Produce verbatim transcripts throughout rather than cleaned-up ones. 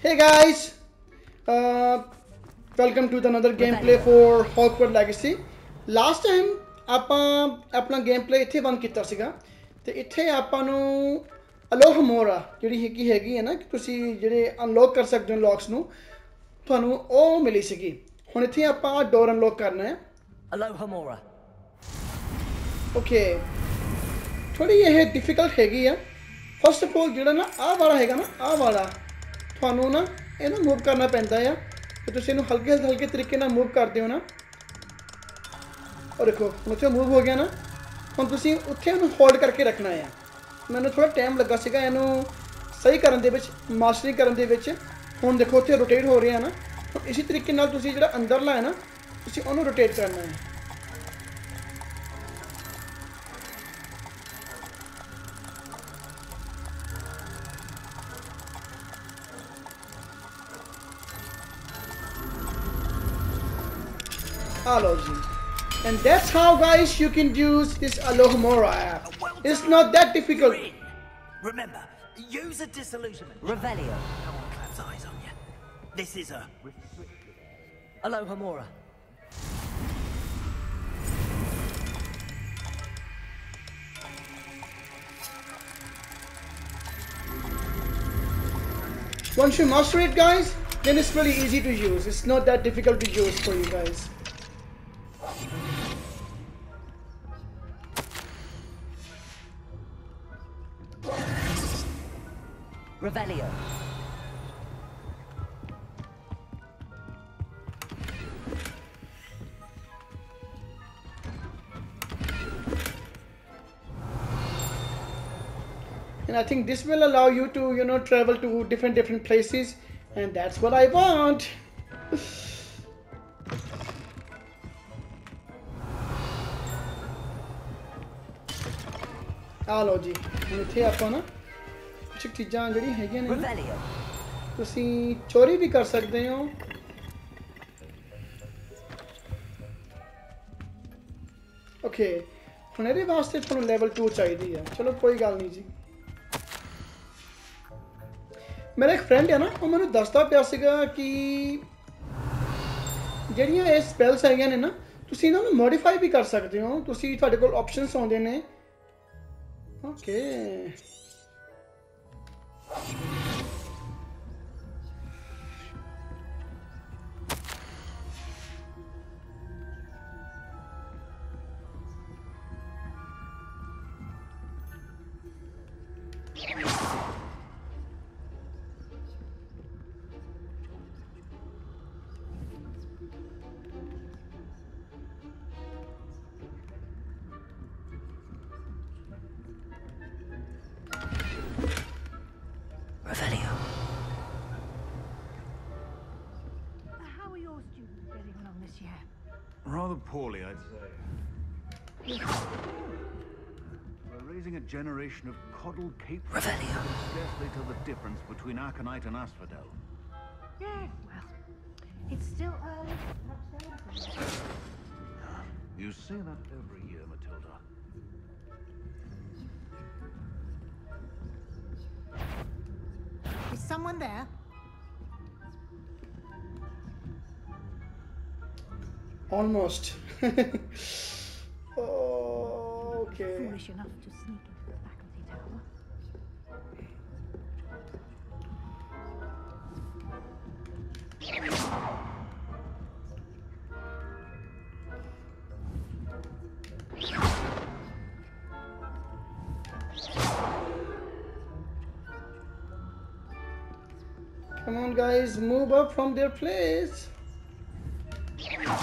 Hey guys, uh, welcome to the another gameplay for Hogwarts Legacy. Last time ਆਪਾਂ ਆਪਣਾ gameplay ਇੱਥੇ ਬੰਦ ਕੀਤਾ ਸੀਗਾ ਤੇ ਇੱਥੇ ਆਪਾਂ ਨੂੰ ਅਲੋਹਮੋਰਾ ਜਿਹੜੀ ਹੈਗੀ ਹੈਗੀ ਹੈ ਨਾ ਕਿ ਤੁਸੀਂ ਜਿਹੜੇ ਅਨਲੌਕ ਕਰ ਸਕਦੇ ਹੋ ਲੌਕਸ ਨੂੰ ਤੁਹਾਨੂੰ ਉਹ ਮਿਲੀ ਸੀਗੀ ਹੁਣ ਇੱਥੇ ਆਪਾਂ ਡੋਰ ਅਨਲੌਕ ਕਰਨਾ ਹੈ ਅਲੋਹਮੋਰਾ ਓਕੇ ਥੋੜੀ ਇਹ ਡਿਫਿਕਲਟ ਹੈਗੀ ਆ ਫਸਟ ਆਫ ਆਲ ਜਿਹੜਾ ਨਾ ਆ ਵਾਲਾ ਹੈਗਾ ਨਾ ਆ ਵਾਲਾ ਤੁਹਾਨੂੰ ਨਾ ਇਹਨੂੰ ਮੂਵ ਕਰਨਾ ਪੈਂਦਾ ਆ ਤੇ ਤੁਸੀਂ ਇਹਨੂੰ ਹਲਕੇ ਹਲਕੇ ਤਰੀਕੇ ਨਾਲ ਮੂਵ ਕਰਦੇ ਹੋ ਨਾ ਔਰ ਦੇਖੋ ਮਤਲਬ ਮੂਵ ਹੋ ਗਿਆ ਨਾ ਹੁਣ ਤੁਸੀਂ ਉੱਥੇ ਇਹਨੂੰ ਹੋਲਡ ਕਰਕੇ ਰੱਖਣਾ ਆ ਮੈਨੂੰ ਥੋੜਾ ਟਾਈਮ ਲੱਗਾ ਸੀਗਾ ਇਹਨੂੰ ਸਹੀ ਕਰਨ ਦੇ ਵਿੱਚ ਮਾਸਟਰੀ ਕਰਨ ਦੇ ਵਿੱਚ ਹੁਣ ਦੇਖੋ ਉੱਥੇ ਰੋਟੇਟ ਹੋ ਰਿਹਾ ਨਾ ਇਸੇ ਤਰੀਕੇ ਨਾਲ ਤੁਸੀਂ ਜਿਹੜਾ ਅੰਦਰਲਾ ਹੈ ਨਾ ਤੁਸੀਂ ਉਹਨੂੰ ਰੋਟੇਟ ਕਰਨਾ ਹੈ And that's how guys you can use this Alohomora app. It's not that difficult. Remember, use a disillusionment. Revelio. No one claps eyes on you. This is a Alohomora. Once you master it guys, then it's really easy to use. It's not that difficult to use for you guys. Revelio. And I think this will allow you to, you know, travel to different different places, and that's what I want. Hello, ji. Unithe apo na. कुछ चीज़ें जड़ी है क्या नहीं तुसी चोरी भी कर सकते हो ओके हमारे वास्ते थोड़ा लेवल टू चाहिए चलो कोई गाल नहीं जी मेरा एक फ्रेंड है ना वो मैंने दस्ता प्यार से कहा कि जड़ियाँ ये स्पेल्स है क्या नहीं ना तुसी ना मॉडिफाई भी कर सकते हो तुसी थोड़े कोल ऑप्शंस होंगे ने okay Poorly, I'd say. We're raising a generation of coddled capers. Scarcely tell the difference between Arconite and Asphodel. Yes, well, it's still early. You say that every year, Matilda. Is someone there? Almost. Oh, okay. Foolish enough to sneak into the faculty tower. Come on, guys, move up from their place. No.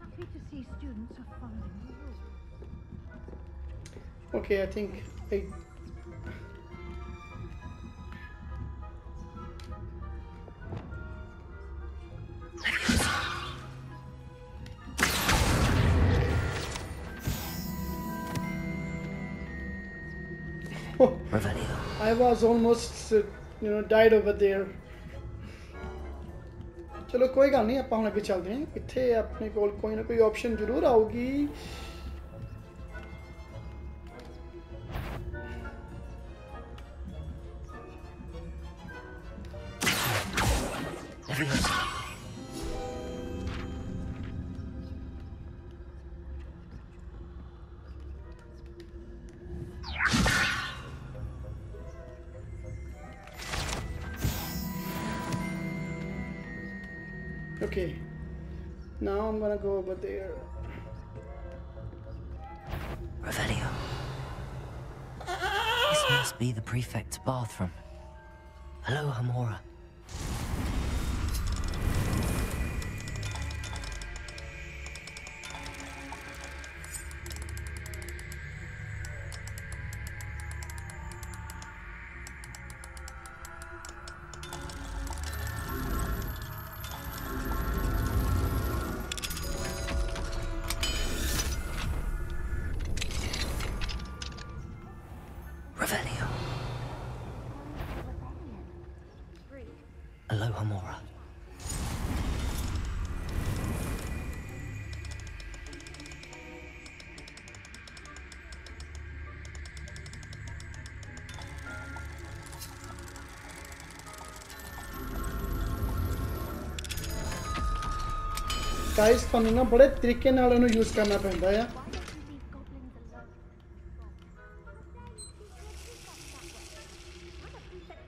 Happy to see students are following the rules. Okay, I think I... I I was almost, you know, died over there. चलो कोई गल नहीं, अपन आगे चलते हैं. इत्थे अपने कोल कोई ना कोई ऑप्शन जरूर आऊगी. Okay, now I'm gonna go over there. Revelio. This must be the prefect's bathroom. Alohomora. Guys, you have to use it very carefully.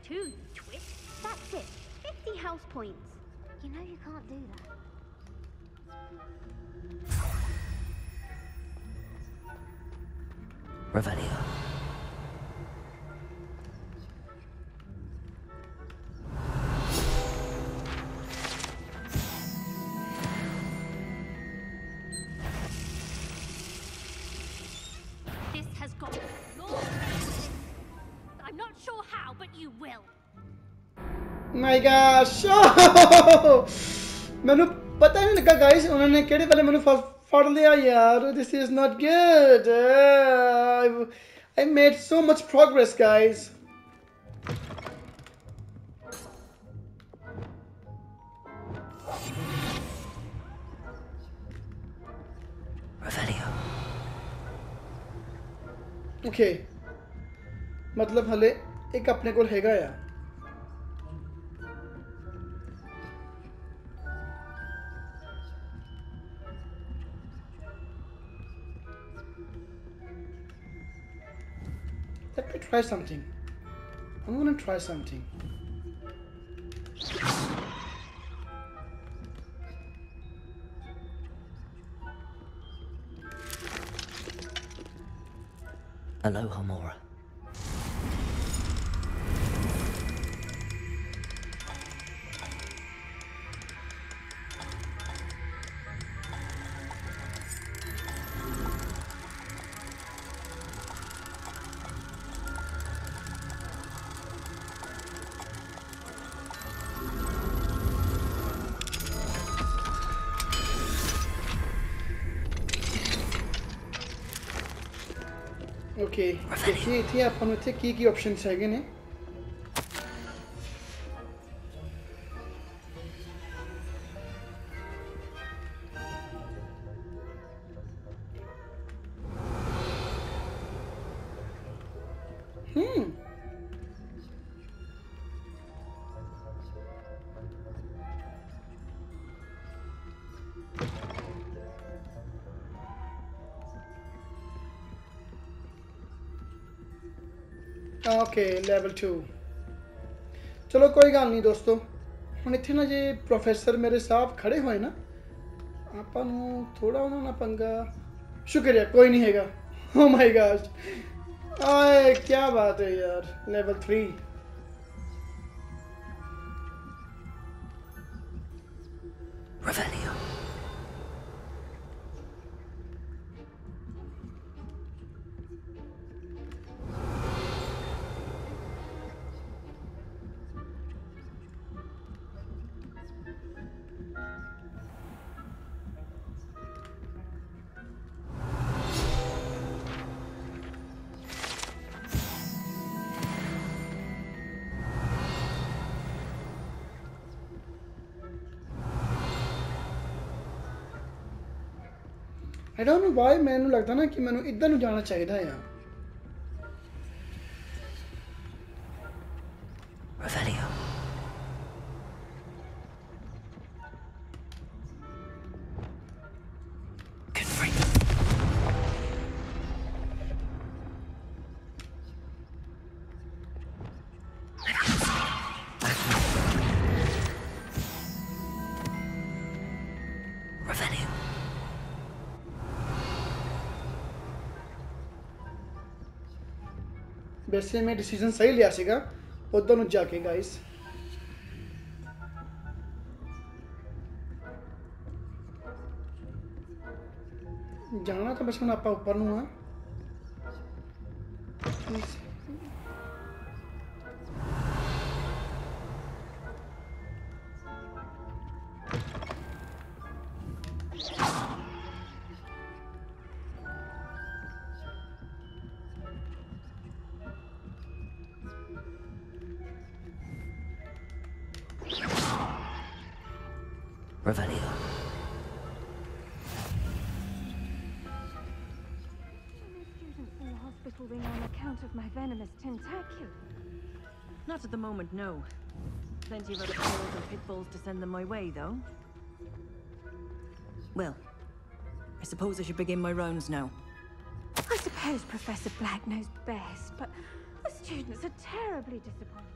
Two, twist. That's it. fifty house points. You know you can't do that. Revelio. gosh, oh, मैंने पता नहीं लगा guys, उन्होंने केड़े पहले मैंने फाड़ लिया यार. This is not good. Uh, I made so much progress, guys. Revelio. Okay, मतलब हले एक अपने को हैगा यार. Let me try something. I'm gonna try something. Alohomora. Okay, देखिए इतने अपन इतने की की ऑप्शंस हैं क्या ने? हम्म. Okay, level two. चलो कोई गाल नहीं दोस्तों. उन्हें इतने ना ये प्रोफेसर मेरे साथ खड़े हुए ना. आपन वो थोड़ा उन्होंने ना पंगा. शुक्रिया कोई नहीं हैगा. Oh my gosh. आये क्या बात है यार. Level three. Revelio. I don't know why मैंने लगता ना कि मैंने इधर नहीं जाना चाहिए था यहाँ. Revelio. Good freak. Revelio. वैसे मैं डिसीजन सही लिया सीगा. उधर न जाके गाइस. जाना तो बस मैं आपका ऊपर नू है. Not at the moment, no. Plenty of other perils and pitfalls to send them my way, though. Well, I suppose I should begin my rounds now. I suppose Professor Black knows best, but the students are terribly disappointed.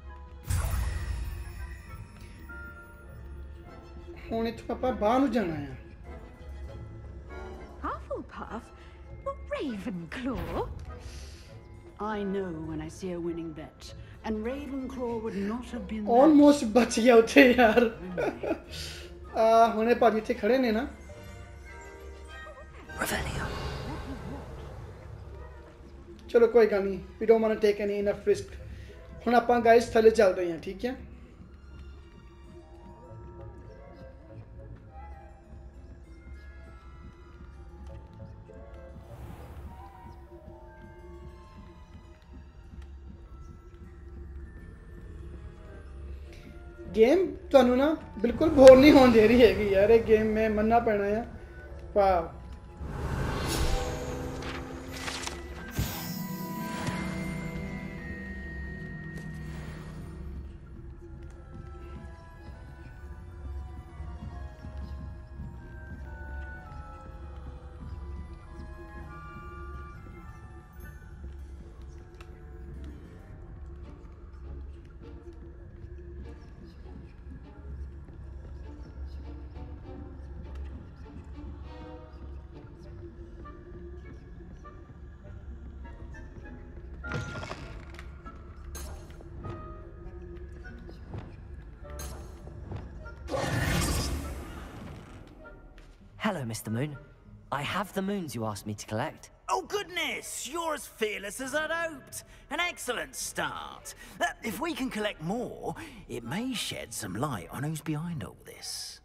Hufflepuff? Well, Ravenclaw? I know when I see a winning bet. And Ravenclaw would not have been almost बच गया उठे यार. आ होने पाजी थे खड़े ने ना. Revelio. चलो कोई गानी. We don't want to take any enough risk. हम अपन गाइस थले चल रहे हैं ठीक है. गेम तो ना बिल्कुल बोर नहीं होने दे रही है कि यार एक गेम में मन्ना पड़ना है. वाव Mister Moon, I have the moons you asked me to collect. Oh goodness, you're as fearless as I'd hoped. An excellent start. Uh, if we can collect more, it may shed some light on who's behind all this.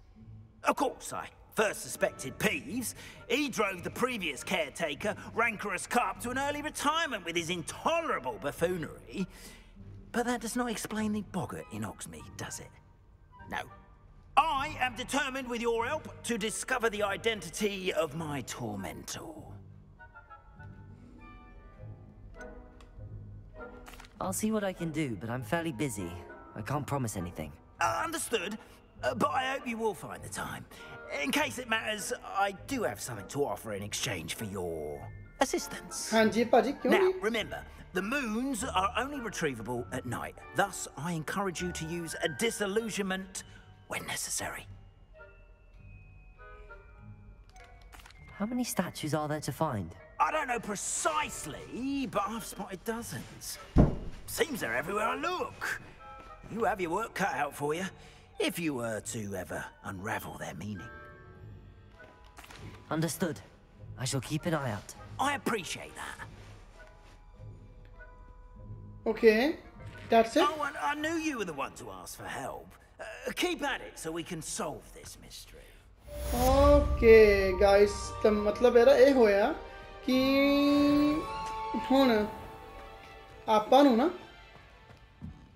Of course, I first suspected Peeves. He drove the previous caretaker, Rancorous Carp, to an early retirement with his intolerable buffoonery. But that does not explain the boggart in Oxmeade, does it? No. I am determined, with your help, to discover the identity of my tormentor. I'll see what I can do, but I'm fairly busy. I can't promise anything. Uh, understood, uh, but I hope you will find the time. In case it matters, I do have something to offer in exchange for your assistance. Now, remember, the moons are only retrievable at night. Thus, I encourage you to use a disillusionment when necessary. How many statues are there to find? I don't know precisely, but I've spotted dozens. Seems they're everywhere I look. You have your work cut out for you, if you were to ever unravel their meaning. Understood. I shall keep an eye out. I appreciate that. Okay, that's it. Oh, and I knew you were the one to ask for help. Uh, keep at it so we can solve this mystery. Okay, guys. The मतलब मेरा ये होया कि हो ना आपान हो ना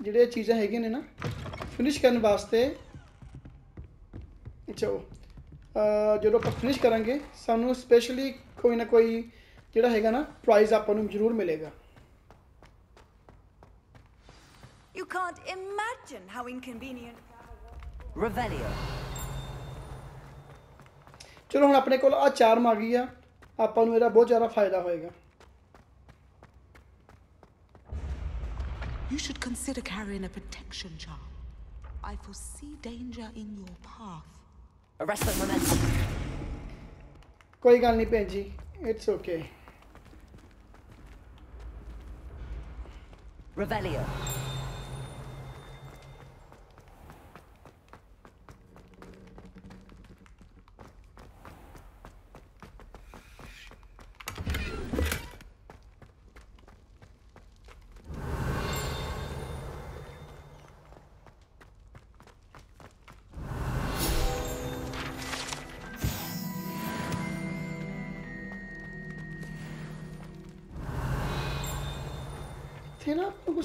जिधर चीज़ें हैं कि नहीं ना फिनिश करने वास्ते चलो जो लोग फिनिश करेंगे सामने स्पेशली कोई ना कोई जिहड़ा हैगा ना प्राइज आपां नूं जरूर मिलेगा. You can't imagine how inconvenient. Revelio. चलो हम अपने कोल आ चार मागी आ आपां नूं इहदा बहुत ज़्यादा फायदा होएगा. You should consider carrying a protection charm. I foresee danger in your path. Arrest the momentum. कोई गल नहीं भैन जी, it's okay. Revelio.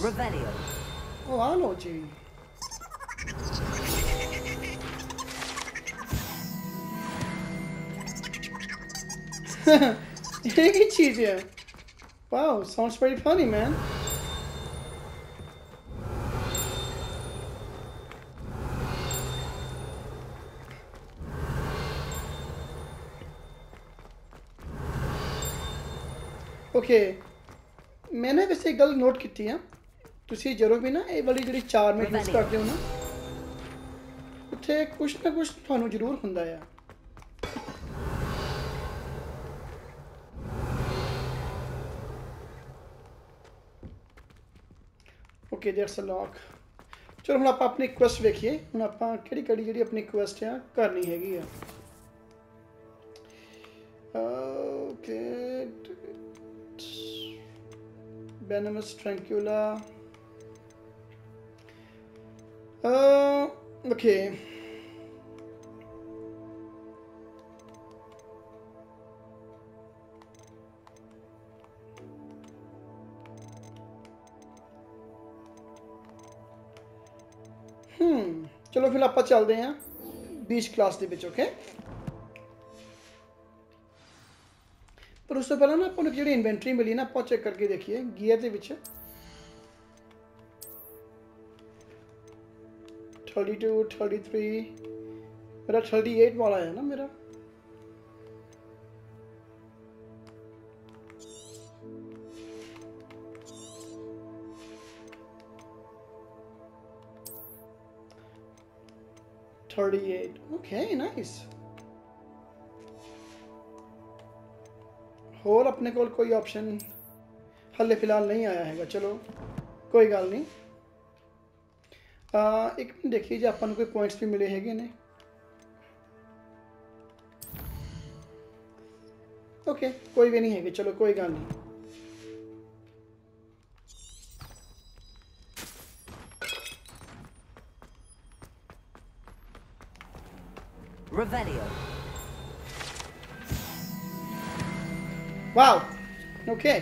Revelio. Oh, hello, G. Wow, sounds pretty funny, man. Okay. मैंने वैसे एक गल नोट की है, तुसी जरूर भी ना ये वाली जी चार में यूज करते हो ना उत्थे कुछ ना कुछ थानू जरूर हुंदा है. Okay that's a lock. चलो हम आप अपनी क्वेस्ट देखिए हम आप केड़ी केड़ी जी अपनी क्वेस्ट है करनी हैगी है. Okay Venomous Tentacula. Uh, okay. Hmm. चलो फिर आप चलते हैं बीच क्लास के बीच. ओके पर उससे पहले ना अपन को जी इन्वेंट्री मिली ना आप चेक करके देखिए गियर के विच थर्टी टू थर्टी थ्री मेरा थर्टी एट वाला है ना मेरा. Thirty eight okay nice. और अपने को कोई ऑप्शन हल्ले फिलहाल नहीं आया है. चलो कोई गल नहीं. आ, एक मिनट देखिए जी अपन कोई पॉइंट्स भी मिले है ने. ओके कोई भी नहीं है. चलो कोई गल नहीं. Revelio. Wow. Okay.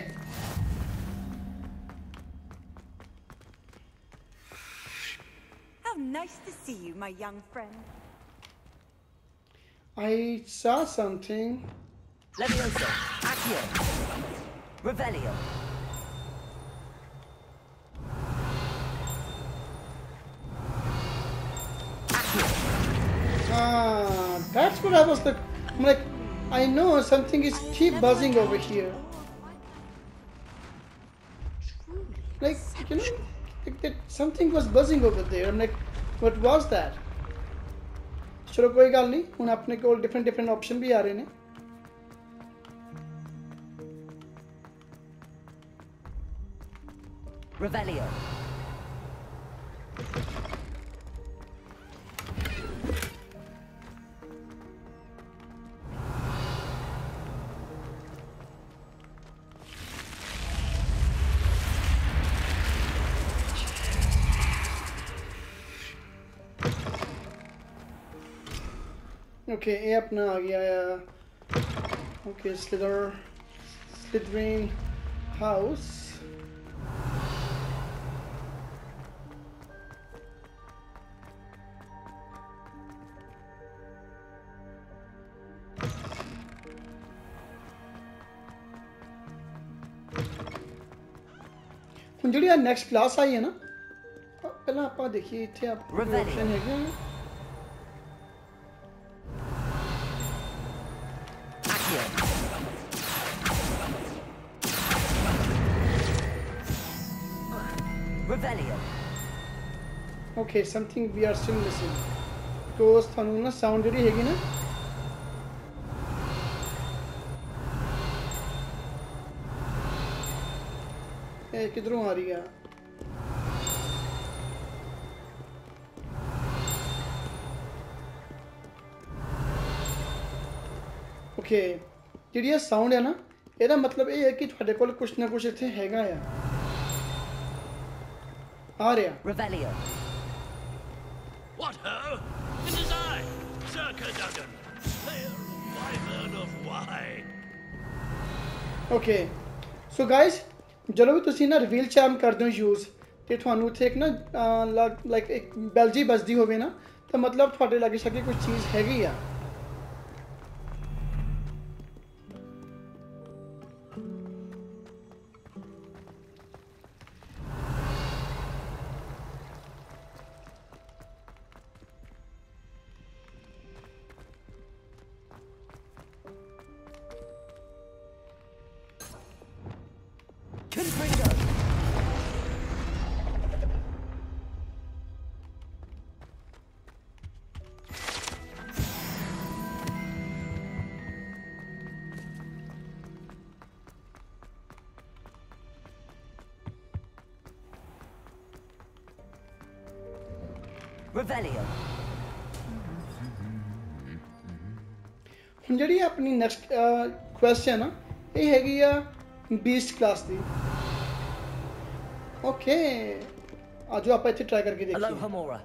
How nice to see you, my young friend. I saw something. Leviosa. Accio. Revelio. Accio. Ah, that's what I was the. I'm like. I know something is keep buzzing over here. Like you know, like that something was buzzing over there. I'm like, what was that? चलो कोई गल नहीं. उन अपने को different different option भी आ रहे हैं. Revelio. ओके okay, ये अपना आ गया. Okay Slyther Slytherin house. ਜਿਹੜੀ ਆ ਨੈਕਸਟ ਕਲਾਸ ਆਈ ਹੈ ਨਾ ਪਹਿਲਾਂ ਆਪਾਂ ਦੇਖੀਏ ਇੱਥੇ ਆਪਾਂ ਆਪਸ਼ਨ ਹੈਗੇ Revelio. Okay, something we are still missing. Those thanu na sound jehdi hegi na. Eh kidron aa rahi hai? Okay, jehdi eh sound hai na, ehda matlab eh hai ki thode kol kuch na kuch itthe hega hai. Revelio. What ho? This is I, Sir Cadogan, player wyvern of wine. Okay, so guys, जरूर तुसी ना reveal charm कर दो use ते थानू थे एक ना like एक belgy बजदी होवे ना तो मतलब थोड़े लगे शक्की कुछ चीज हैगी या Revelio. हम जड़ी अपनी next question है ये है कि या beast class थी. Okay. आज आप ऐसे try करके देखिए. Alohomora.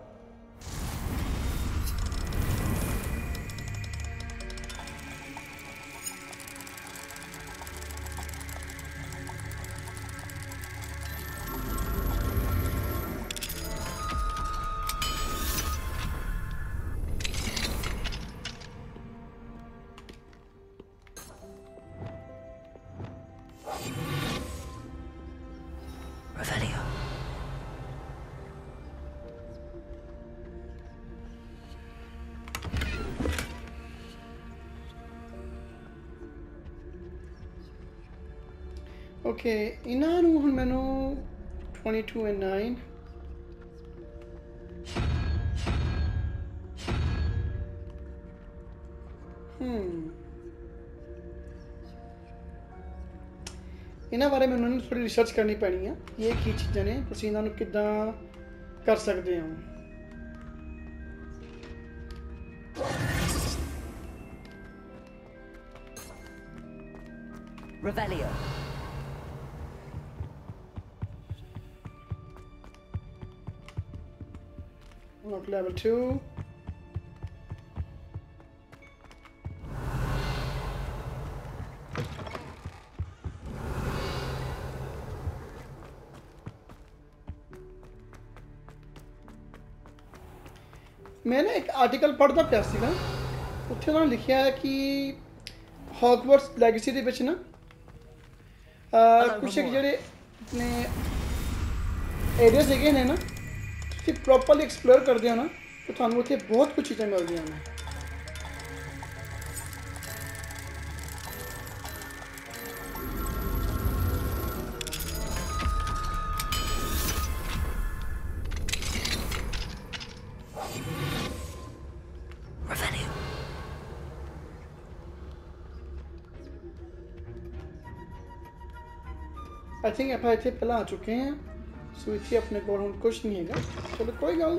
Okay, inanu hun menu twenty-two and nine. Hmm. इना बारे में उन्होंने थोड़ी रिसर्च करनी पड़नी है. ये की चीजें ने तुसी इना नु किदा कर सकदे हो. Revelio. Level two. मैंने एक आर्टिकल पढ़ता पिया सीगा उत्थे ना लिखिया है कि हॉगवर्ट्स लेगेसी दे विच ना कुछ जेडे अपने एरिया से गए ने ना कि प्रॉपर्ली एक्सप्लोर कर दिया ना तो थानू उथे बहुत कुछ चीजें मिल गईयां ने आई थिंक आप इथे पहला आ चुके हैं सो इसी अपने को हम कुछ नहीं हैगा चलो कोई गल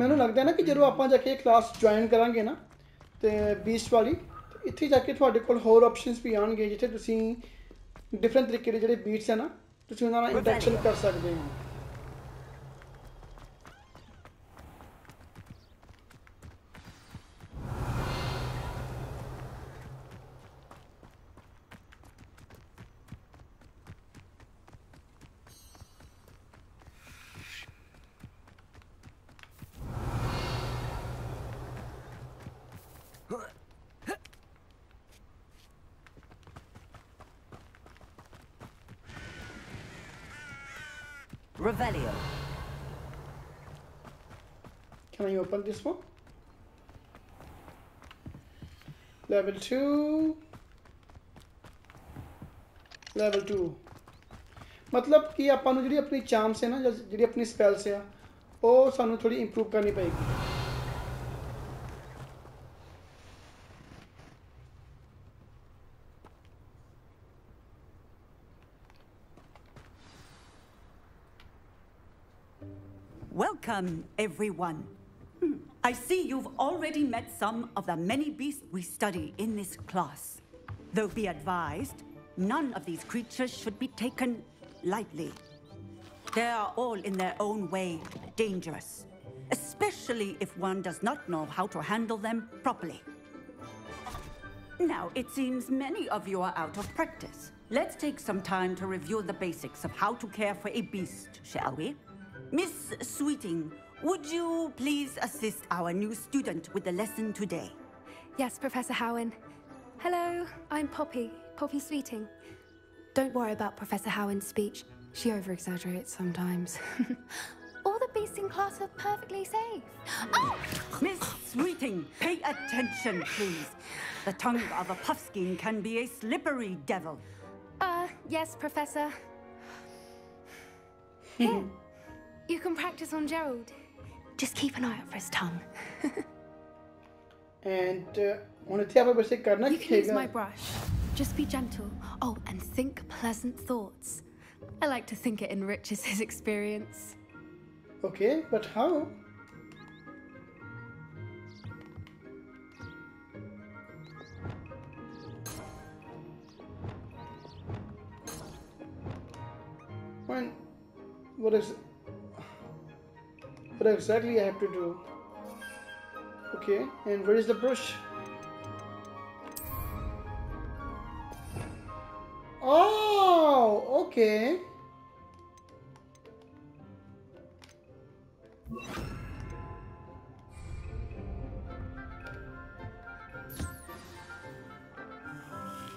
ਮੈਨੂੰ ਲੱਗਦਾ ਹੈ ਨਾ ਕਿ ਜਦੋਂ ਆਪਾਂ ਜਾ ਕੇ ਕਲਾਸ ਜੁਆਇਨ ਕਰਾਂਗੇ ਨਾ ਤੇ beast ਵਾਲੀ ਇੱਥੇ ਜਾ ਕੇ ਤੁਹਾਡੇ ਕੋਲ ਹੋਰ ਆਪਸ਼ਨਸ ਵੀ ਆਣਗੇ ਜਿੱਥੇ ਤੁਸੀਂ ਡਿਫਰੈਂਟ ਤਰੀਕੇ ਦੇ ਜਿਹੜੇ ਬੀਟਸ ਹੈ ਨਾ ਤੁਸੀਂ ਉਹਨਾਂ ਨਾਲ ਇੰਟਰੈਕਸ਼ਨ ਕਰ ਸਕਦੇ ਹੋ Revelio. Can I open this one? Level two. Level two. मतलब कि आपानु जिधरी अपनी चाम से ना जिधरी अपनी स्पेल से आ, वो सानु थोड़ी इंप्रूव करनी पड़ेगी. Welcome, everyone. I see you've already met some of the many beasts we study in this class. Though be advised, none of these creatures should be taken lightly. They are all in their own way dangerous, especially if one does not know how to handle them properly. Now, it seems many of you are out of practice. Let's take some time to review the basics of how to care for a beast, shall we? Miss Sweeting, would you please assist our new student with the lesson today? Yes, Professor Howin. Hello, I'm Poppy, Poppy Sweeting. Don't worry about Professor Howin's speech. She over-exaggerates sometimes. All the beasts in class are perfectly safe. Oh! Miss Sweeting, pay attention, please. The tongue of a puffskin can be a slippery devil. Uh, yes, Professor. Here. You can practice on Gerald. Just keep an eye out for his tongue. And uh, you can use my brush. Just be gentle. Oh, and think pleasant thoughts. I like to think it enriches his experience. Okay, but how? When? What is? What exactly I have to do? Okay, and where is the brush? Oh, okay.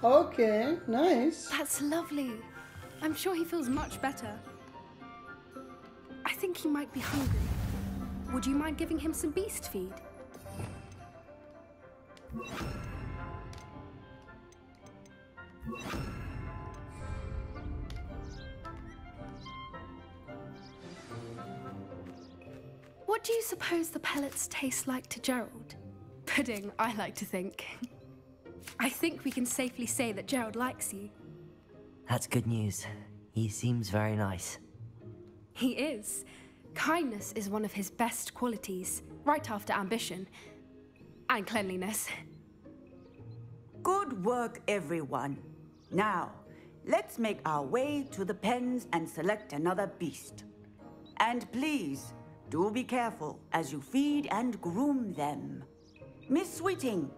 Okay, nice. That's lovely. I'm sure he feels much better. I think he might be hungry. Would you mind giving him some beast feed? What do you suppose the pellets taste like to Gerald? Pudding, I like to think. I think we can safely say that Gerald likes you. That's good news. He seems very nice. He is. Kindness is one of his best qualities, right after ambition and cleanliness. Good work, everyone. Now, let's make our way to the pens and select another beast. And please, do be careful as you feed and groom them. Miss Sweeting,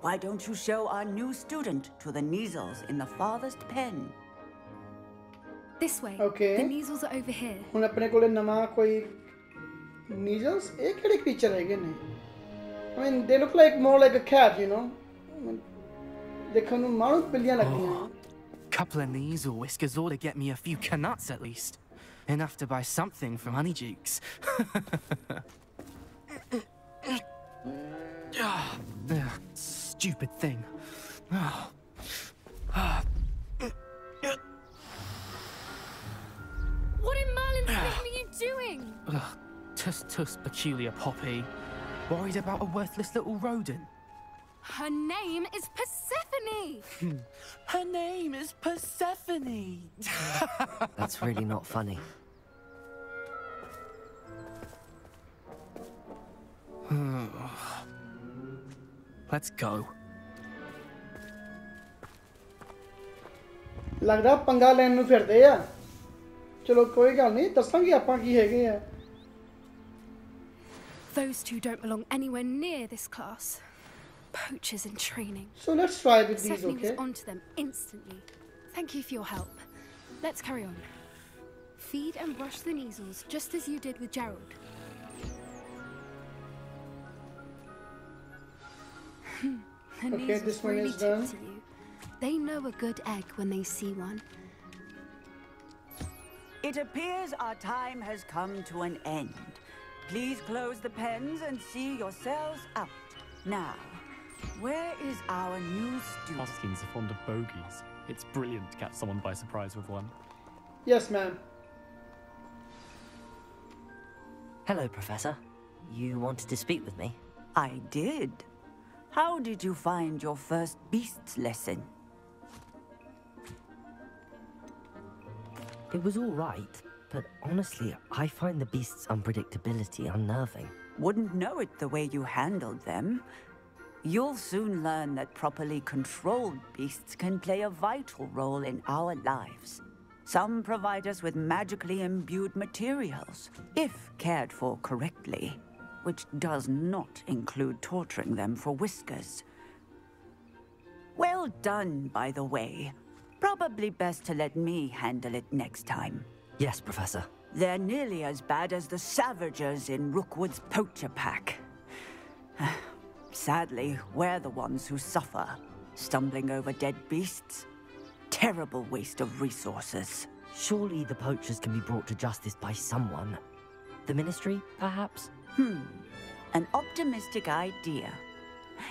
why don't you show our new student to the Neasels in the farthest pen? This way. Okay. The measles are over here. Hun apne kole nama koi measles? Ek kade creature hai ke nahi? I mean, they look like more like a cat, you know. I mean, they khanu maarut billiya lagti hain. Couple of knees or whiskers ought to get me a few canuts at least. Enough to buy something from Honeycheeks. Stupid thing. What in Merlin's name are you doing? Ugh, tuss tuss peculiar Poppy. Worried about a worthless little rodent. Her name is Persephone. Her name is Persephone. That's really not funny. Let's go. Lag raha panga len nu firde ya. Those two don't belong anywhere near this class. Poachers in training. So let's try with these, Stephanie, okay? Was onto them instantly. Thank you for your help. Let's carry on. Feed and brush the measles just as you did with Gerald. Hmm. Her okay, nose this one really is done. You. They know a good egg when they see one. It appears our time has come to an end. Please close the pens and see yourselves out. Now, where is our new student? Buskins are fond of bogeys. It's brilliant to catch someone by surprise with one. Yes, ma'am. Hello, Professor. You wanted to speak with me? I did. How did you find your first beasts lesson? It was all right, but honestly, I find the beasts' unpredictability unnerving. Wouldn't know it the way you handled them. You'll soon learn that properly controlled beasts can play a vital role in our lives. Some provide us with magically imbued materials, if cared for correctly, which does not include torturing them for whiskers. Well done, by the way. Probably best to let me handle it next time. Yes, Professor. They're nearly as bad as the Savagers in Rookwood's poacher pack. Sadly, we're the ones who suffer, stumbling over dead beasts. Terrible waste of resources. Surely the poachers can be brought to justice by someone. The Ministry, perhaps? Hmm. An optimistic idea.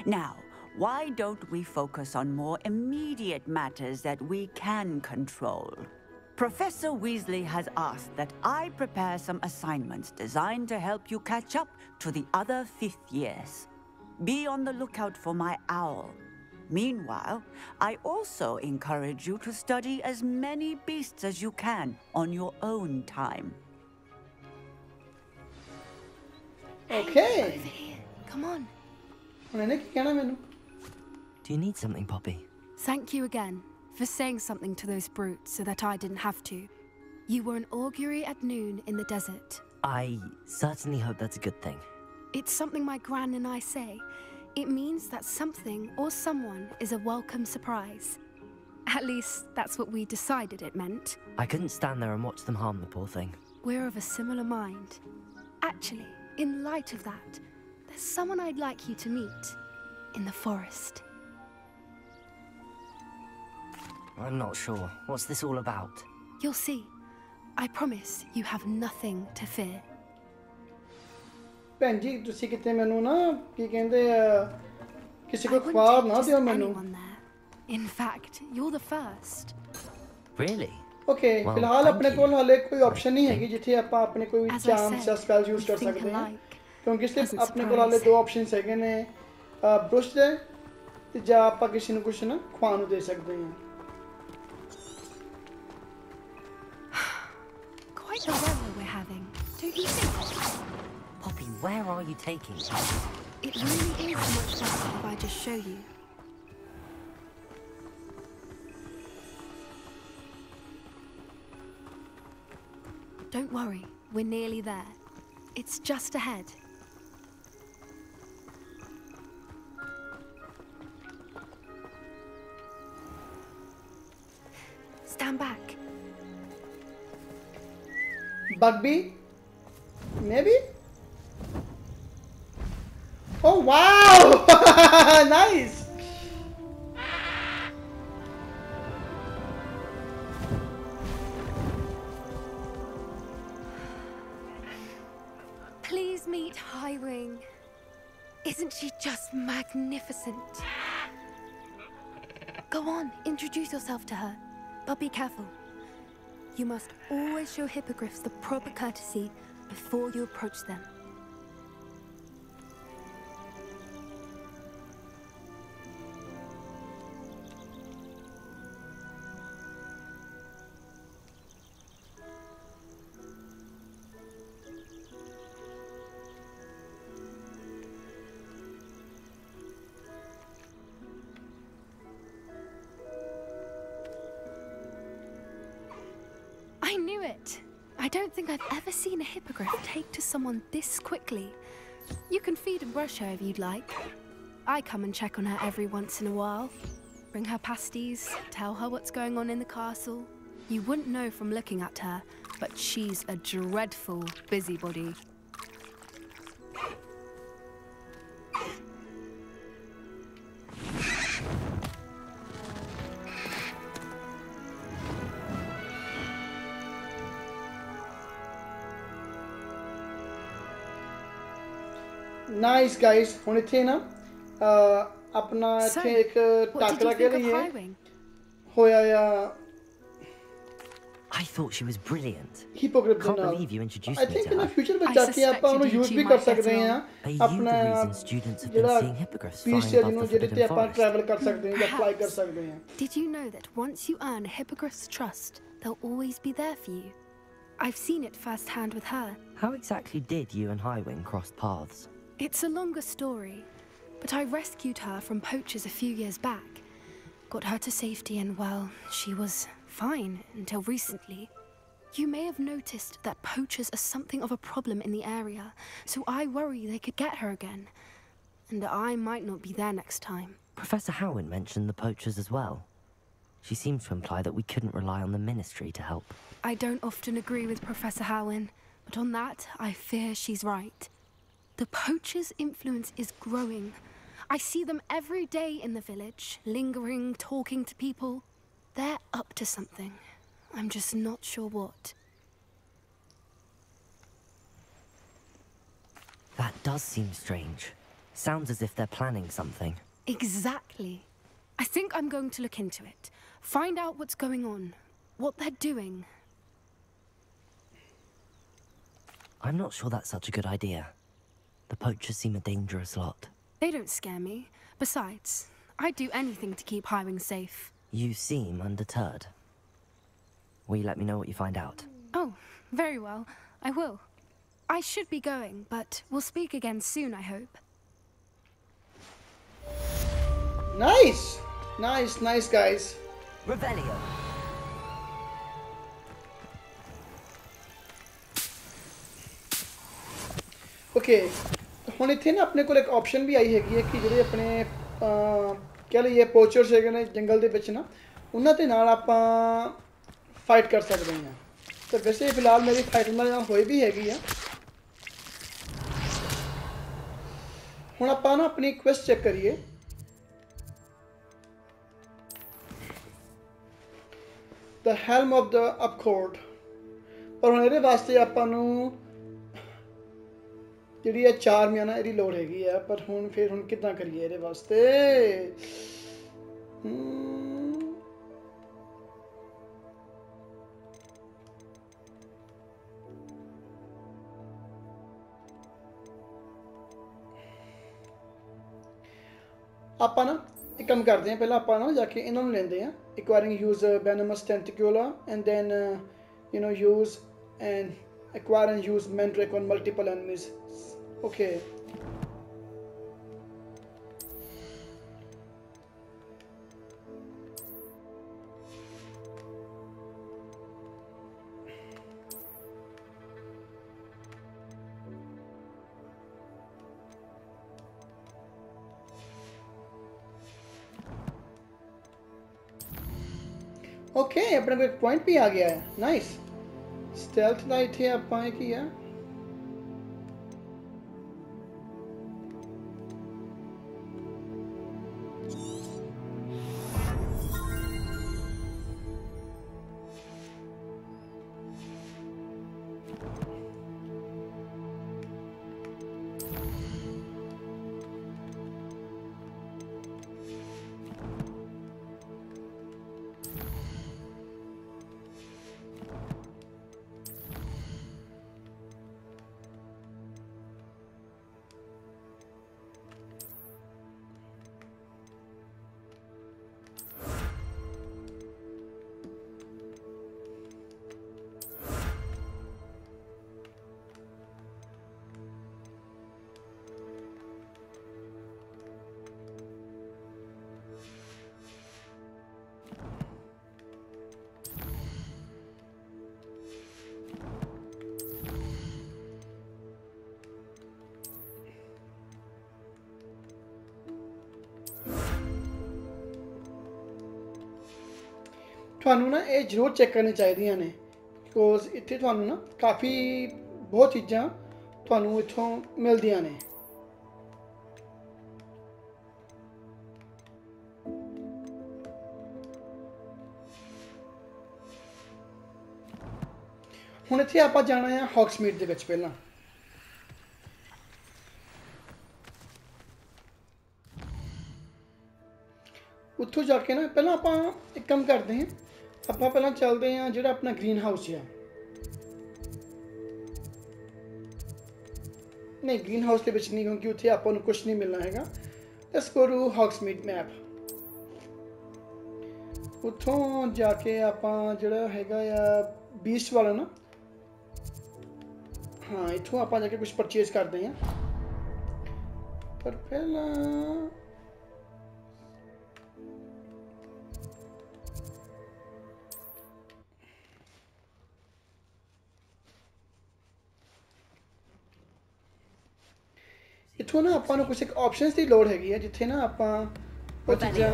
Now, why don't we focus on more immediate matters that we can control? Professor Weasley has asked that I prepare some assignments designed to help you catch up to the other fifth years. Be on the lookout for my owl. Meanwhile, I also encourage you to study as many beasts as you can on your own time. Okay. Hey, come on. Do you need something, Poppy? Thank you again for saying something to those brutes so that I didn't have to. You were an augury at noon in the desert. I certainly hope that's a good thing. It's something my gran and I say. It means that something or someone is a welcome surprise. At least, that's what we decided it meant. I couldn't stand there and watch them harm the poor thing. We're of a similar mind. Actually, in light of that, there's someone I'd like you to meet in the forest. I'm not sure. What's this all about? You'll see. I promise you have nothing to fear. I wouldn't just anyone there. In fact, you're the first. Really? Okay, well, thank you. As I said, we think alike. Doesn't surprise it. Quite the weather we're having, don't you think? Poppy, where are you taking me? It really is much better if I just show you. Don't worry, we're nearly there. It's just ahead. Stand back. Bugby? Maybe? Oh wow! Nice! Please meet Highwing. Isn't she just magnificent? Go on, introduce yourself to her, but be careful. You must always show hippogriffs the proper courtesy before you approach them. Seen a hippogriff take to someone this quickly. You can feed and brush her if you'd like. I come and check on her every once in a while. Bring her pasties, tell her what's going on in the castle. You wouldn't know from looking at her, but she's a dreadful busybody. Nice guys, होने थे ना अपना थे एक टाकरा के लिए होया या I thought she was brilliant. Hippogriff. Can't believe you introduced me to her. I think in the future we can use it. Are you the reason students have been seeing hippogriffs flying above the forbidden forest? Perhaps. Did you know that once you earn a hippogriff's trust, they'll always be there for you? I've seen it firsthand with her. How exactly did you and Highwing cross paths? It's a longer story, but I rescued her from poachers a few years back. Got her to safety and, well, she was fine until recently. You may have noticed that poachers are something of a problem in the area, so I worry they could get her again. And I might not be there next time. Professor Howin mentioned the poachers as well. She seemed to imply that we couldn't rely on the ministry to help. I don't often agree with Professor Howin, but on that, I fear she's right. The poachers' influence is growing. I see them every day in the village, lingering, talking to people. They're up to something. I'm just not sure what. That does seem strange. Sounds as if they're planning something. Exactly. I think I'm going to look into it. Find out what's going on, what they're doing. I'm not sure that's such a good idea. The poachers seem a dangerous lot. They don't scare me. Besides, I'd do anything to keep Highwing safe. You seem undeterred. Will you let me know what you find out? Oh, very well. I will. I should be going, but we'll speak again soon, I hope. Nice! Nice, nice, guys. Revelio. Okay. होने थे ना अपने को एक option भी आई है कि जो अपने क्या ले ये पोचर्स है ना जंगल दे बेचना उन्हें ते नाल आप फाइट कर सकते हैं तो वैसे फिलहाल मेरी फाइट में यहाँ होई भी है कि यार होना पाना अपनी क्वेस्ट चेक करिए the helm of the upcord पर होने रे वास्ते आपनु ਜਿਹੜੀ ਇਹ ਚਾਰ ਮਿਆਨਾ ਇਹਦੀ ਲੋੜ ਹੈਗੀ ਆ ਪਰ ਹੁਣ ਫਿਰ ਹੁਣ ਕਿਦਾਂ ਕਰੀਏ ਇਹਦੇ ਵਾਸਤੇ ਆਪਾਂ ਨਾ ਇੱਕ ਕੰਮ ਕਰਦੇ ਹਾਂ ਪਹਿਲਾਂ ਆਪਾਂ ਨਾ ਜਾ ਕੇ ਇਹਨਾਂ ਨੂੰ ਲੈਂਦੇ ਆ acquiring use venomous tentacula and then uh, you know use and acquire and use Mandrake on multiple enemies. Okay. Okay, अपने को एक point भी आ गया है. Nice. Stealth light here, पाए किया. ਤੁਹਾਨੂੰ ਨਾ ਇਹ ਜ਼ਰੂਰ ਚੈੱਕ ਕਰਨੇ ਚਾਹੀਦੀਆਂ ਨੇ ਬਿਕੋਜ਼ ਇੱਥੇ ਤੁਹਾਨੂੰ ਨਾ ਕਾਫੀ ਬਹੁਤ ਚੀਜ਼ਾਂ ਤੁਹਾਨੂੰ ਇੱਥੋਂ ਮਿਲਦੀਆਂ ਨੇ ਹੁਣ ਇੱਥੇ ਆਪਾਂ ਜਾਣਾ ਹੈ ਹੌਗਸਮੀਡ ਦੇ ਵਿੱਚ ਪਹਿਲਾਂ ਉੱਥੋਂ ਜਾ ਕੇ ਨਾ ਪਹਿਲਾਂ ਆਪਾਂ ਇੱਕ ਕੰਮ ਕਰਦੇ ਹਾਂ ਆਪਾਂ ਪਹਿਲਾਂ ਚੱਲਦੇ ਹਾਂ ਜਿਹੜਾ ਆਪਣਾ ਗ੍ਰੀਨ ਹਾਊਸ ਆ ਨਹੀਂ ਗ੍ਰੀਨ ਹਾਊਸ ਦੇ ਵਿੱਚ ਨਹੀਂ ਕਿਉਂਕਿ ਉੱਥੇ ਆਪਾਂ ਨੂੰ ਕੁਝ ਨਹੀਂ ਮਿਲਣਾ ਹੈਗਾ let's go to Hogsmeade map ਉੱਥੋਂ ਜਾ ਕੇ ਆਪਾਂ ਜਿਹੜਾ ਹੈਗਾ ਆ ਬੀਸਟ ਵਾਲਾ ਨਾ हाँ इतों आप जाके कुछ परचेज कर दें पर पहला इतों ना अपन कुछ एक ऑप्शंस की लोड़ हैगी है जिथे ना अपन कुछ चीज़ा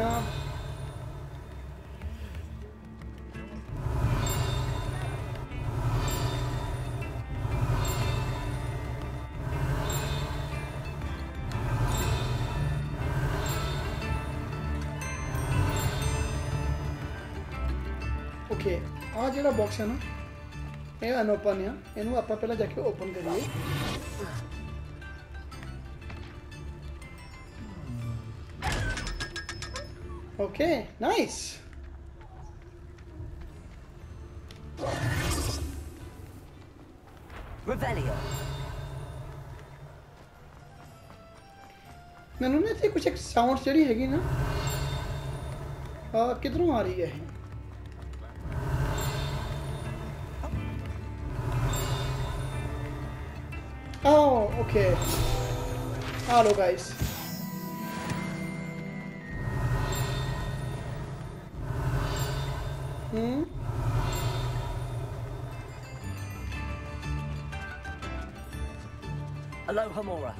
ਜਿਹੜਾ ਬਾਕਸ ਹੈ ਨਾ ਇਹ ਅਨਓਪਨ ਹੈ ਇਹਨੂੰ ਆਪਾਂ ਪਹਿਲਾਂ ਜਾ ਕੇ ਓਪਨ ਕਰੀਏ ਓਕੇ ਨਾਈਸ ਰੇਵੈਲਿਓ ਮੈਨੂੰ ਨਾ ਇੱਥੇ ਕੁਝ ਇੱਕ ਸਾਊਂਡ ਜਿਹੜੀ ਹੈਗੀ ਨਾ ਆ ਕਿਧਰੋਂ ਆ ਰਹੀ ਹੈ ਇਹ Oh, okay. Hello, guys. Hmm? Alohomora.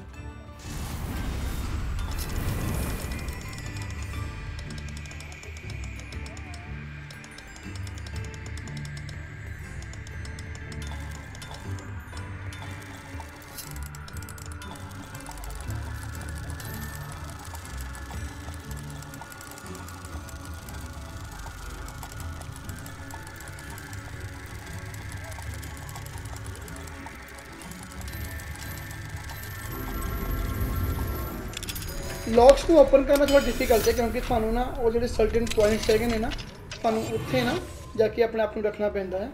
Locks को ओपन करना थोड़ा डिफिकल्ट है क्योंकि थानू ना वो जो सर्टन पॉइंट्स है ना थानू उत्थे ना जाके अपने आप को रखना पैंदा है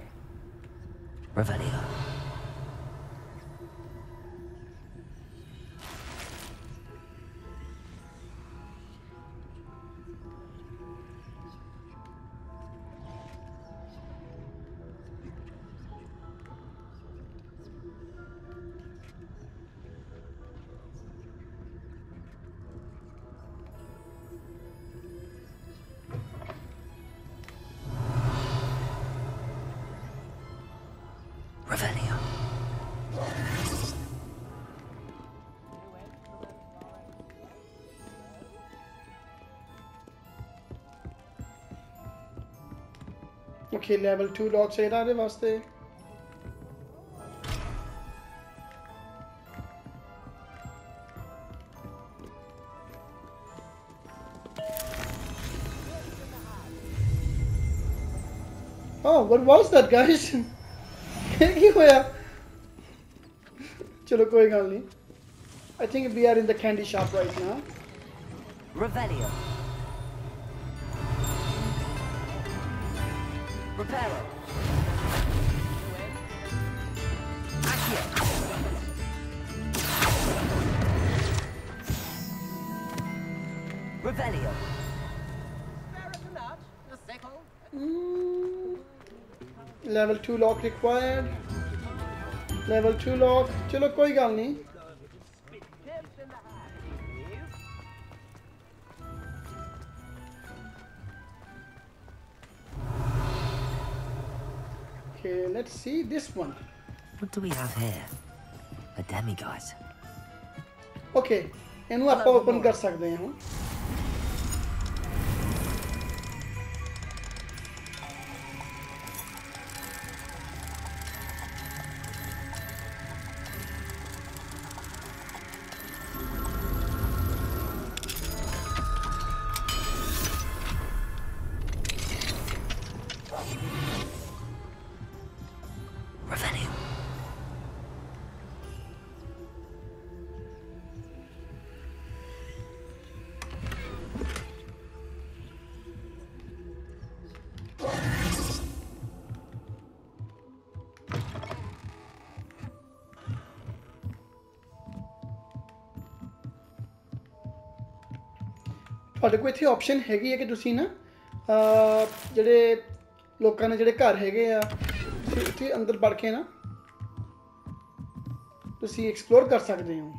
Okay, level two lock se rahe waste Oh, what was that, guys? Kya hoya? Chalo koi gal nahi. I think we are in the candy shop right now. Revelio. Reparo. Revelio. Mm. Level two lock required. Level two lock. Chalo koi gal nahi. Let's see this one. What do we have here? A demigod. Okay, and we can open kar sakte hain. ਤੁਹਾਡੇ ਕੋਲ ਇੱਥੇ option ਹੈਗੀ ਹੈ ਕਿ ਤੁਸੀਂ ਨਾ ਜਿਹੜੇ ਲੋਕਾਂ ਨੇ ਜਿਹੜੇ ਘਰ ਹੈਗੇ ਆ ਇੱਥੇ ਅੰਦਰ ਵੜ ਕੇ ਨਾ ਤੁਸੀਂ ਐਕਸਪਲੋਰ ਕਰ ਸਕਦੇ ਹੋ।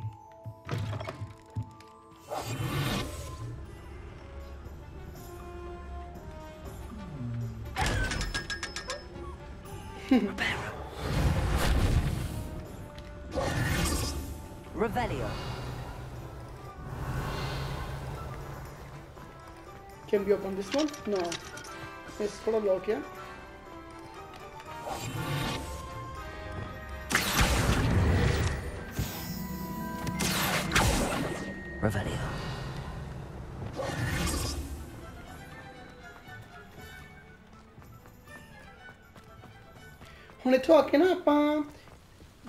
Revelio can be open this one? No, it's for a lock here. Revelio. ਹੁਣ ਇੱਥੋਂ ਆ ਕੇ ਨਾ ਆਪਾਂ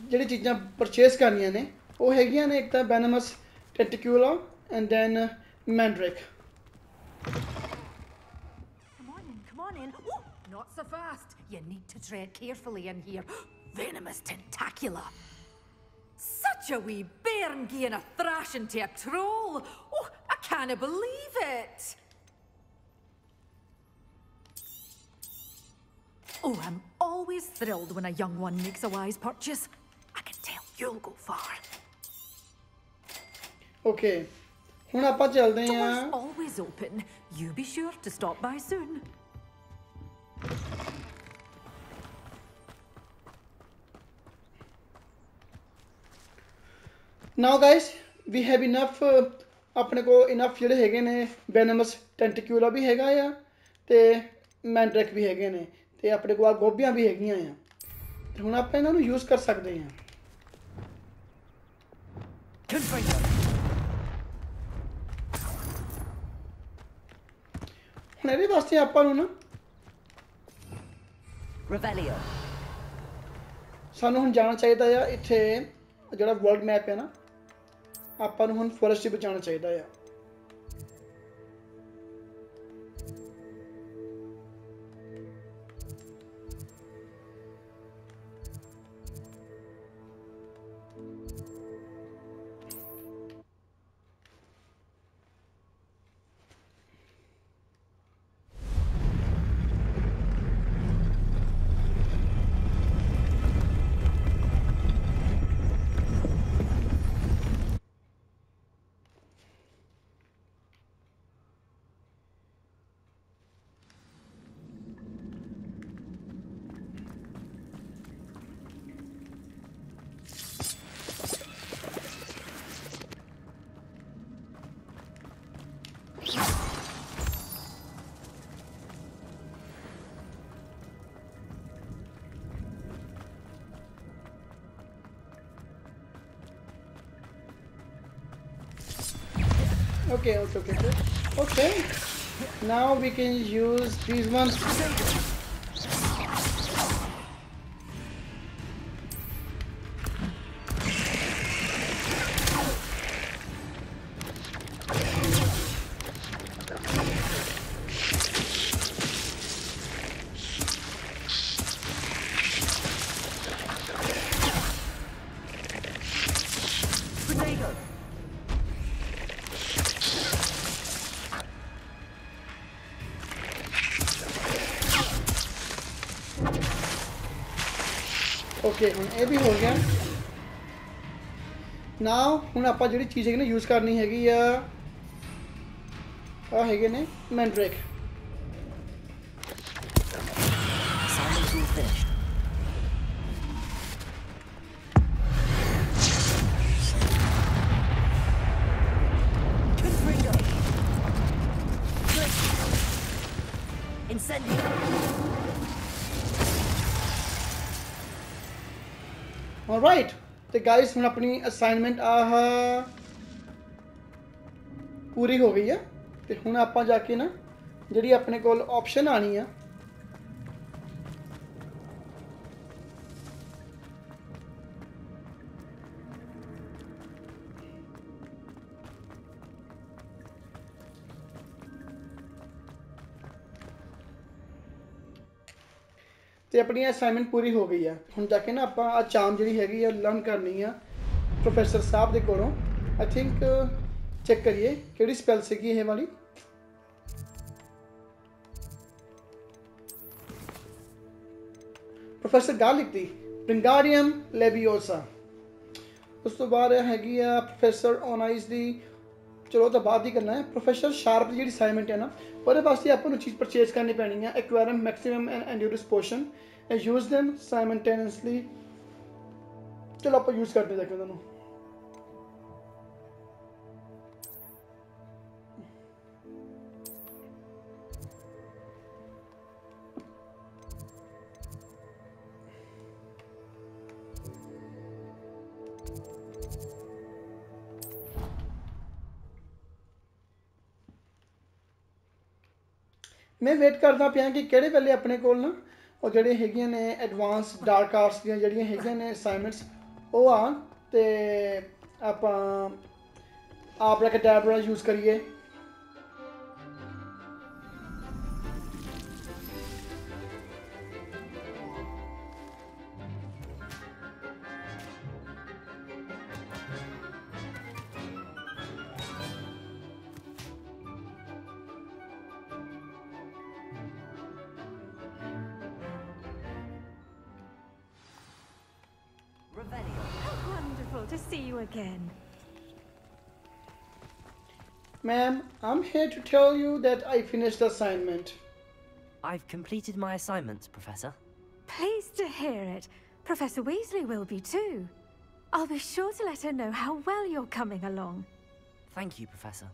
ਜਿਹੜੀ ਚੀਜ਼ਾਂ ਪਰਚੇਸ ਕਰਨੀਆਂ ਨੇ ਉਹ ਹੈਗੀਆਂ ਨੇ ਇੱਕ ਤਾਂ ਵੈਨਮਸ ਟੈਂਟੀਕੂਲਾ and then mandrake. Come on in come on in not so fast you need to tread carefully in here ਵੈਨਮਸ ਟੈਂਟਾਕੂਲਾ such a wee bairn giving a thrashing to a troll. Oh, I can't believe it. Oh, I'm always thrilled when a young one makes a wise purchase. I can tell you'll go far. Okay. Hun apa chalde hain. Doors always open. You be sure to stop by soon. Now guys, we have enough uh, apne ko enough jede hege ne venomous tentacula bhi hega ya te mandrake bhi hege ne. ਤੇ ਆਪਣੇ ਕੋਲ ਗੋਭੀਆਂ ਵੀ ਹੈਗੀਆਂ ਆ ਤੇ ਹੁਣ ਆਪਾਂ ਇਹਨਾਂ ਨੂੰ ਯੂਜ਼ ਕਰ ਸਕਦੇ ਹਾਂ। ਹੁਣ ਇਹਦੇ ਵਾਸਤੇ ਆਪਾਂ ਨੂੰ ਨਾ ਰਵੈਲੀਓ ਸਾਨੂੰ ਹੁਣ ਜਾਣਾ ਚਾਹੀਦਾ ਆ ਇੱਥੇ ਜਿਹੜਾ ਵਰਲਡ ਮੈਪ ਹੈ ਨਾ ਆਪਾਂ ਨੂੰ ਹੁਣ ਫੋਰੈਸਟ ਵਿੱਚ ਜਾਣਾ ਚਾਹੀਦਾ ਆ। Okay, okay, okay, okay. Okay. Now we can use these ones. Okay, ਹੁਣ ਇਹ ਵੀ ਹੋ ਗਿਆ। ਨਾ ਹੁਣ ਆਪਾਂ ਜਿਹੜੀ ਚੀਜ਼ ਹੈਗੀ ਨਾ ਯੂਜ਼ ਕਰਨੀ ਹੈਗੀ ਆ ਆ ਹੈਗੇ ਨੇ ਮੈਂਡ੍ਰੇਕ। Alright, तो guys हम अपनी assignment आह पूरी हो गई है। तो हम आप जाके ना जी अपने को option आनी है तो अपनी असाइनमेंट पूरी हो गई है। हम जाके ना आप आ चाम जी हैगी लर्न करनी है प्रोफेसर साहब के कोलों। आई थिंक चेक करिए कि स्पैल सी वाली प्रोफेसर गार्लिक थी विंगार्डियम लेवियोसा। उस तो बाद हैगी प्रोफेसर ओनाइज दी, चलो तो बात ही करना है प्रोफेसर शार्प जी असाइनमेंट है ना वो वास्ते आपको चीज़ परचेज करनी पैनी है acquire maximum and endurance potion and use them simultaneously. चलो आप यूज करते जाके उन्होंने मैं वेट करता पाया कि किहड़े वेले अपने कोल ना और जिहड़े हैगियां ने एडवांस डार्क आर्ट्स दी जिहड़ियां हैगियां ने असाइनमेंट्स ओह आ ते आपां आपड़ा कैटाबरा यूज करिए। Ma'am, I'm here to tell you that I finished the assignment. I've completed my assignments, Professor. Pleased to hear it. Professor Weasley will be too. I'll be sure to let her know how well you're coming along. Thank you, Professor.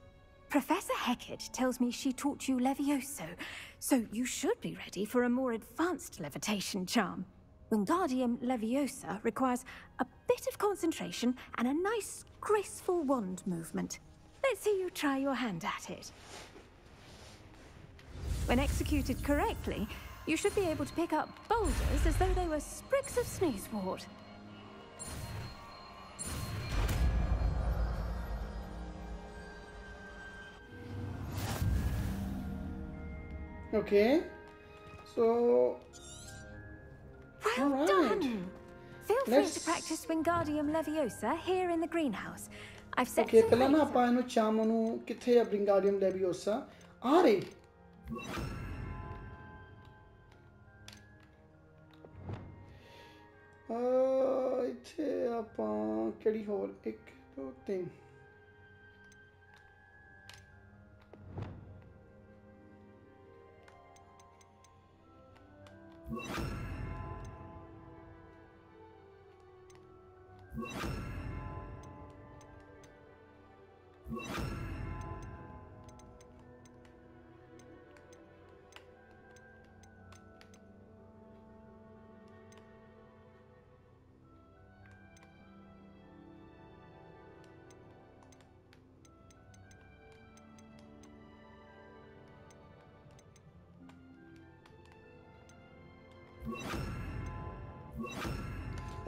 Professor Hecate tells me she taught you Levioso, so you should be ready for a more advanced levitation charm. Wingardium Leviosa requires a bit of concentration and a nice, graceful wand movement. Let's see you try your hand at it. When executed correctly, you should be able to pick up boulders as though they were sprigs of sneezewort. Okay, so... Well right. done! Feel Let's... free to practice Wingardium Leviosa here in the greenhouse. I've set okay, some lights up. Okay, now charm nu kithe ab Wingardium Leviosa aa rahi. Ah, ithe apa kedi hor ek do tin.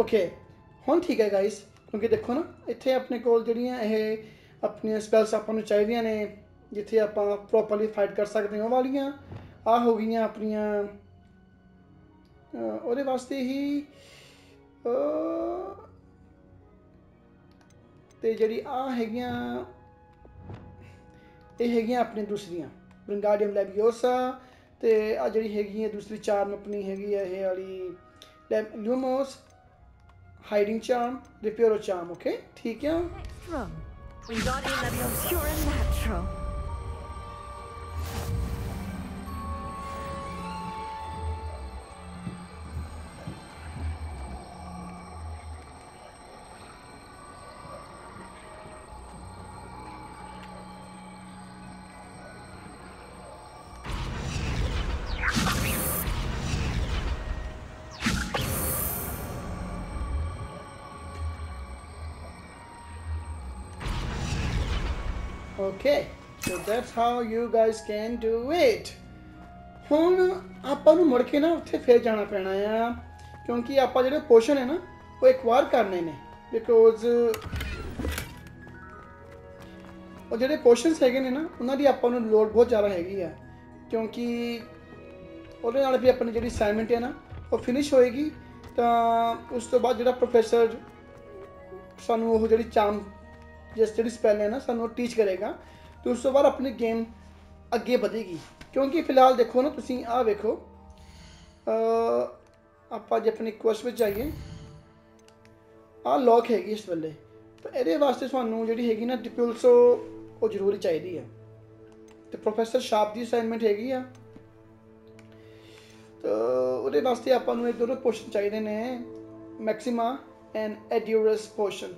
Okay हम ठीक है guys क्योंकि देखो ना इतने अपने को अपनी स्पैल्स आपको चाहिए ने जिथे आप प्रोपरली फाइट कर सकते हो वाली आ हो गई अपनिया और वास्ते ही तो जी आ है अपनी दूसरिया विंगार्डियम लेवियोसा तो आ जी है दूसरी चार्म अपनी हैगी है वाली Lumos hiding charm रिपेयरो charm. Okay ठीक है Wingardium Leviosa, pure and natural. Okay, so that's how you guys can do it. हम आपको मुड़ के ना उत्थे फिर जाना पैना है क्योंकि आप जो पोशन है ना वो एक बार करने ने बिकॉज और जो पोशन हैगे ने ना उन्होंने आपको लोड बहुत ज़्यादा हैगी है क्योंकि और भी अपनी जी असाइनमेंट है ना वो फिनिश होएगी तो उस तो बाद जो प्रोफेसर सानू वो जी चाम जिस जी स्पैल है ना सू टीच करेगा तो उस तो बाद अपनी गेम अगे बढ़ेगी क्योंकि फिलहाल देखो ना तुम आ वेखो आप आज अपने कोर्स में जाइए आ लॉक हैगी इस वेले तो ये वास्ते थानू जी हैगी ना डिप्यूल्सो वो जरूरी चाहिए है तो प्रोफेसर शार्प की असाइनमेंट हैगी आ तो वो वास्ते आप दोनों पोर्शन चाहिए ने मैक्सिमा एंड एड्यूरस पोर्शन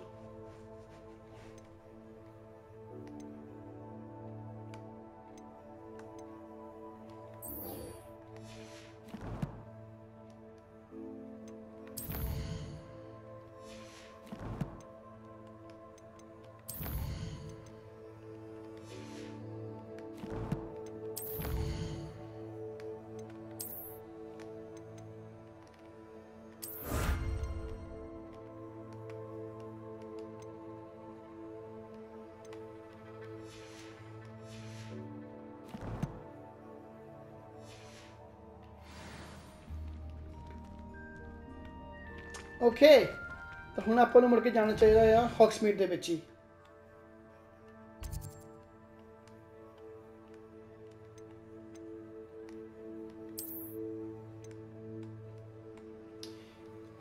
ओके तो हम आप मुड़ के जाना चाहिए आ हॉक्समीड के बच्चे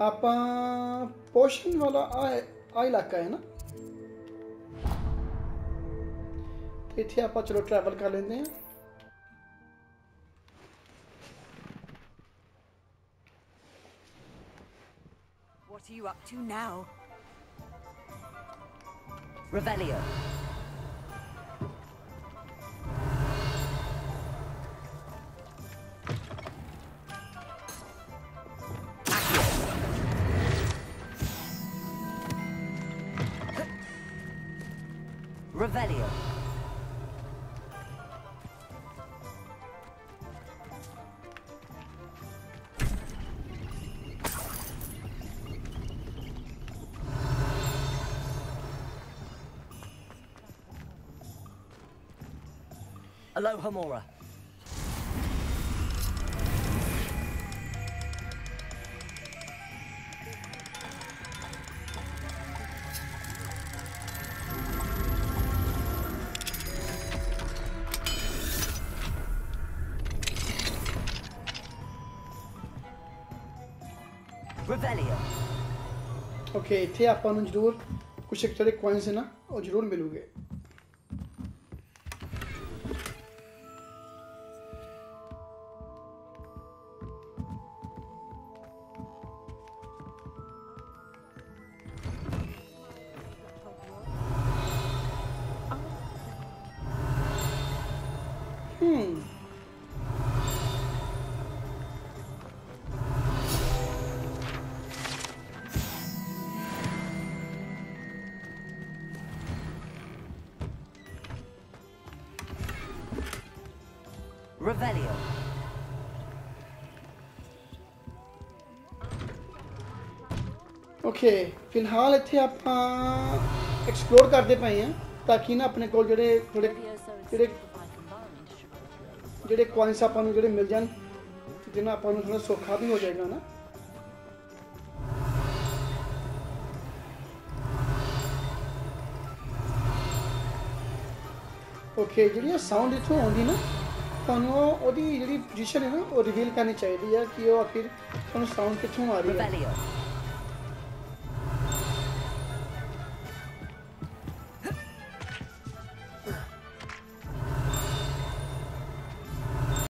आप पोशन वाला आ इलाका है ना इतने आप चलो ट्रैवल कर लेते हैं you up to now Revelio Revelio Alohomora. Revelio. Okay, इतने आपको जरूर कुछ एक तरह कॉइन्स है ना और जरूर मिलोगे Revelio. ओके फिलहाल इतने आप एक्सप्लोर करते पे हैं ताकि ना अपने को जोड़े थोड़े जोड़े जोड़े कॉइन्स आपको जोड़े मिल जाए जिन्हें आपको थोड़ा सौखा भी हो जाएगा ना ओके जो साउंड इतों आती ना जी पोजिशन है ना वो रिवील करनी चाहिए कि आखिर साउंड कितों आ रही है